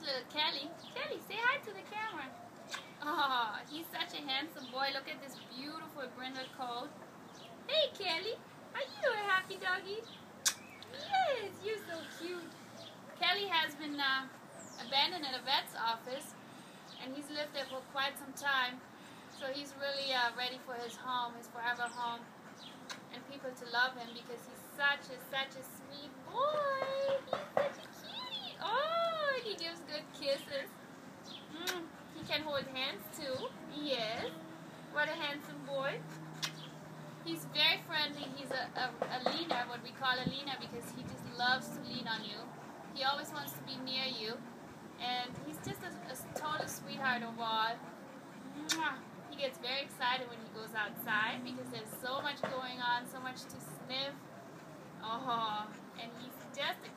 is little Cali. Cali, say hi to the camera. Oh, he's such a handsome boy. Look at this beautiful brindle coat. Hey, Cali, are you a happy doggy? Yes, you're so cute. Cali has been abandoned at a vet's office, and he's lived there for quite some time. So he's really ready for his home, his forever home, and people to love him because he's such a sweet boy. He's such a cutie. Oh, and he gives good kisses. He can hold hands too. Yes, what a handsome boy. He's very friendly. He's a leaner, what we call a leaner, because he just loves to lean on you. He always wants to be near you, and he's just a total sweetheart overall. He gets very excited when he goes outside because there's so much going on, so much to sniff. Oh, and he's just a